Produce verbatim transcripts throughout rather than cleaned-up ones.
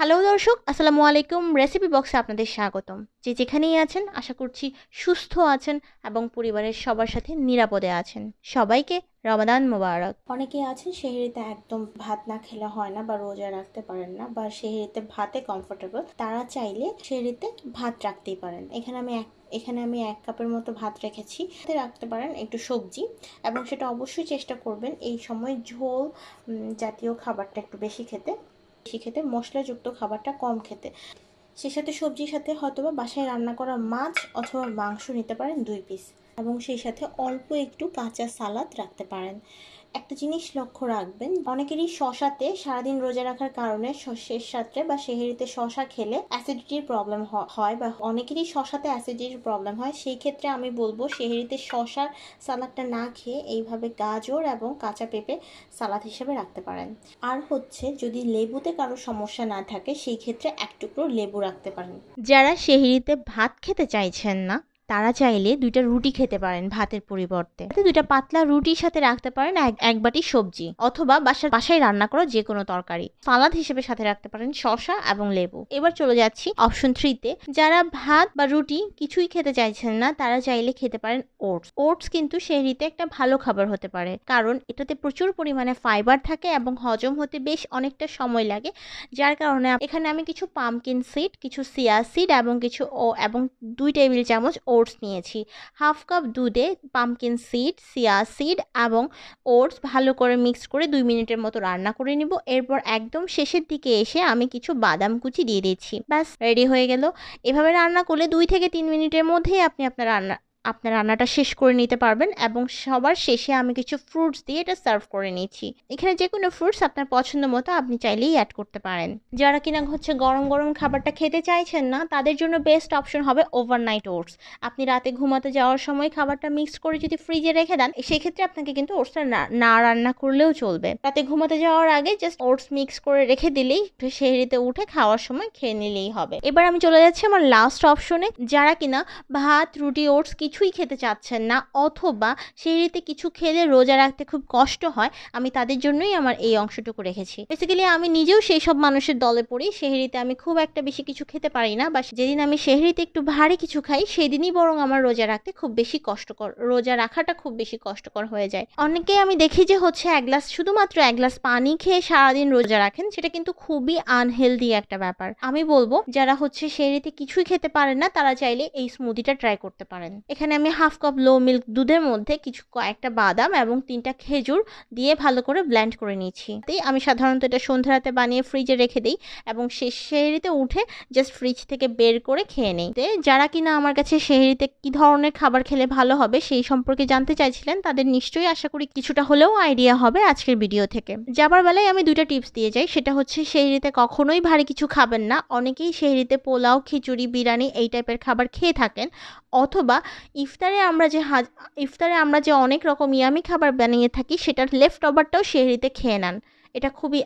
Hello দর্শক, আসসালামু আলাইকুম। রেসিপি বক্সে আপনাদের স্বাগতম। যে যেখানেই আছেন আশা করছি সুস্থ আছেন এবং পরিবারের সবার সাথে নিরাপদে আছেন। সবাইকে রমাদান মোবারক। অনেকে আছেন সেহরিতে একদম ভাত না খেলে হয় না বা রোজা রাখতে পারেন না, বা সেহরিতে ভাতে কমফোর্টেবল, তারা চাইলে সেহরিতে ভাত রাখতেই পারেন। এখানে আমি এক এখানে আমি এক কাপের মতো ভাত রেখেছি। রাখতে পারেন একটু সবজি, এবং সেটা অবশ্যই চেষ্টা করবেন এই সময় ঝোল জাতীয় খাবারটা একটু বেশি খেতে বেশি খেতে মশলাযুক্ত খাবারটা কম খেতে। সে সাথে সবজির সাথে হয়তোবা বাসায় রান্না করা মাছ অথবা মাংস নিতে পারেন দুই পিস, এবং সেই সাথে অল্প একটু কাঁচা সালাদ রাখতে পারেন। একটা জিনিস লক্ষ্য রাখবেন, অনেকেরই শশাতে সারাদিন রোজা রাখার কারণে শেষ রাত্রে বা সেহরিতে শশা খেলে অ্যাসিডিটির প্রবলেম হয়, বা অনেকেরই শশাতে অ্যাসিডিটির প্রবলেম হয়। সেই ক্ষেত্রে আমি বলবো সেহরিতে শশার সালাদটা না খেয়ে এইভাবে গাজর এবং কাঁচা পেঁপে সালাদ হিসেবে রাখতে পারেন। আর হচ্ছে যদি লেবুতে কারো সমস্যা না থাকে সেই ক্ষেত্রে এক টুকরো লেবু রাখতে পারেন। যারা সেহরিতে ভাত খেতে চাইছেন না তারা চাইলে দুইটা রুটি খেতে পারেন ভাতের পরিবর্তে। দুইটা পাতলা রুটির সাথে রাখতে পারেন এক বাটি সবজি অথবা বাসার বাসায় রান্না করা যে কোনো তরকারি। সালাদ হিসেবে সাথে রাখতে পারেন শসা এবং লেবু। এবার চলে যাচ্ছি অপশন থ্রিতে। যারা ভাত বা রুটি কিছুই খেতে চাইছেন না তারা চাইলে খেতে পারেন ওটস। ওটস কিন্তু সেহরিতে একটা ভালো খাবার হতে পারে, কারণ এটাতে প্রচুর পরিমাণে ফাইবার থাকে এবং হজম হতে বেশ অনেকটা সময় লাগে। যার কারণে এখানে আমি কিছু পামকিন সিড, কিছু সিয়া সিড এবং কিছু ও এবং দুই টেবিল চামচ ওটস নিয়েছি। হাফ কাপ দুধে পামকিন সিড, সিয়া সিড এবং ওটস ভালো করে মিক্স করে দুই মিনিটের মতো রান্না করে নিব। এরপর একদম শেষের দিকে এসে আমি কিছু বাদাম কুচি দিয়ে দিচ্ছি, ব্যাস রেডি হয়ে গেল। এভাবে রান্না করলে দুই থেকে তিন মিনিটের মধ্যেই আপনি আপনার রান্না আপনার রান্নাটা শেষ করে নিতে পারবেন। এবং সবার শেষে আমি কিছু ফ্রুটস দিয়ে এটা সার্ভ করে নিয়েছি। এখানে যে কোনো ফ্রুটস আপনার পছন্দ মতো আপনি চাইলেই অ্যাড করতে পারেন। যারা কিনা হচ্ছে গরম গরম খাবারটা খেতে চাইছেন না তাদের জন্য বেস্ট অপশন হবে ওভারনাইট ওটস। আপনি রাতে ঘুমাতে যাওয়ার সময় খাবারটা মিক্স করে যদি ফ্রিজে রেখে দেন সেক্ষেত্রে আপনাকে কিন্তু ওটসটা না রান্না করলেও চলবে। রাতে ঘুমাতে যাওয়ার আগে জাস্ট ওটস মিক্স করে রেখে দিলেই সেহরিতে উঠে খাওয়ার সময় খেয়ে নিলেই হবে। এবার আমি চলে যাচ্ছি আমার লাস্ট অপশনে। যারা কিনা ভাত, রুটি, ওটস কিছুই খেতে চাচ্ছেন না অথবা সেহরিতে কিছু খেলে রোজা রাখতে খুব কষ্ট হয়, আমি তাদের জন্যই আমার এই অংশটুকু রেখেছি। বেসিক্যালি আমি নিজেও সেই সব মানুষের দলে পড়ি। সেহরিতে আমি খুব একটা বেশি কিছু খেতে পারি না, বা যেদিন আমি সেহরিতে একটু ভারী কিছু খাই সেদিনই বরং আমার রোজা রাখতে খুব বেশি কষ্টকর রোজা রাখাটা খুব বেশি কষ্টকর হয়ে যায়। অনেকে আমি দেখি যে হচ্ছে এক গ্লাস শুধুমাত্র এক গ্লাস পানি খেয়ে সারাদিন রোজা রাখেন, সেটা কিন্তু খুবই আনহেলদি একটা ব্যাপার। আমি বলবো যারা হচ্ছে সেহরিতে কিছুই খেতে পারেন না তারা চাইলে এই স্মুদিটা ট্রাই করতে পারেন। এখানে আমি হাফ কাপ লো মিল্ক দুধের মধ্যে কিছু কয়েকটা বাদাম এবং তিনটা খেজুর দিয়ে ভালো করে ব্লেন্ড করে নিয়েছি। আমি সাধারণত এটা সন্ধ্যারাতে বানিয়ে ফ্রিজে রেখে দিই এবং সেহরিতে উঠে জাস্ট ফ্রিজ থেকে বের করে খেয়ে নিই। যারা কিনা আমার কাছে সেহরিতে কি ধরনের খাবার খেলে ভালো হবে সেই সম্পর্কে জানতে চাইছিলেন তাদের নিশ্চয়ই আশা করি কিছুটা হলেও আইডিয়া হবে আজকের ভিডিও থেকে। যাবার বেলায় আমি দুইটা টিপস দিয়ে যাই, সেটা হচ্ছে সেহরিতে কখনোই ভারী কিছু খাবেন না। অনেকেই সেহরিতে পোলাও, খিচুড়ি, বিরিয়ানি এই টাইপের খাবার খেয়ে থাকেন, অথবা ইফতারে আমরা যে ইফতারে আমরা যে অনেক রকম ইয়ামি খাবার বানিয়ে থাকি সেটার লেফট ওভারটাও সেহরিতে খেয়ে নেন। এটা খুবই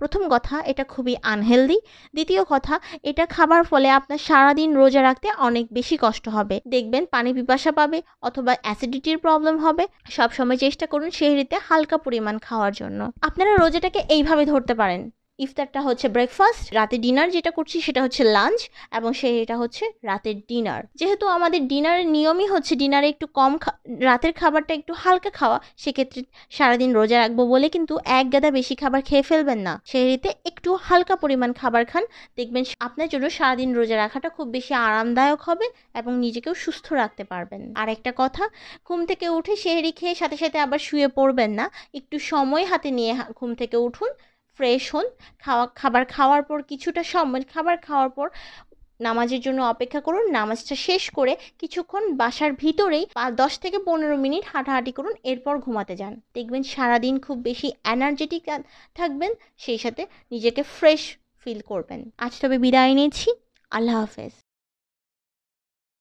প্রথম কথা এটা খুবই আনহেলদি। দ্বিতীয় কথা, এটা খাবার ফলে আপনার সারাদিন রোজা রাখতে অনেক বেশি কষ্ট হবে। দেখবেন পানি পিপাসা পাবে অথবা অ্যাসিডিটির প্রবলেম হবে। সবসময় চেষ্টা করুন সেহরিতে হালকা পরিমাণ খাওয়ার জন্য। আপনারা রোজাটাকে এইভাবে ধরতে পারেন, ইফতারটা হচ্ছে ব্রেকফাস্ট, রাতে ডিনার যেটা করছি সেটা হচ্ছে লাঞ্চ, এবং সেটা হচ্ছে রাতের ডিনার। যেহেতু আমাদের ডিনারের নিয়মই হচ্ছে ডিনারে একটু কম রাতের খাবারটা একটু হালকা খাওয়া, সেক্ষেত্রে সারাদিন রোজা রাখবো বলে কিন্তু এক গাদা বেশি খাবার খেয়ে ফেলবেন না। সেহরিতে একটু হালকা পরিমাণ খাবার খান, দেখবেন আপনার জন্য সারাদিন রোজা রাখাটা খুব বেশি আরামদায়ক হবে এবং নিজেকেও সুস্থ রাখতে পারবেন। আর একটা কথা, ঘুম থেকে উঠে সেহরি খেয়ে সাথে সাথে আবার শুয়ে পড়বেন না। একটু সময় হাতে নিয়ে ঘুম থেকে উঠুন, ফ্রেশ হন, খাওয়া খাবার খাওয়ার পর কিছুটা সময় খাবার খাওয়ার পর নামাজের জন্য অপেক্ষা করুন। নামাজটা শেষ করে কিছুক্ষণ বাসার ভিতরেই দশ থেকে পনেরো মিনিট হাঁটাহাঁটি করুন, এরপর ঘুমাতে যান। দেখবেন সারাদিন খুব বেশি এনার্জেটিক থাকবেন, সেই সাথে নিজেকে ফ্রেশ ফিল করবেন। আজ তবে বিদায় নিচ্ছি, আল্লাহ হাফেজ।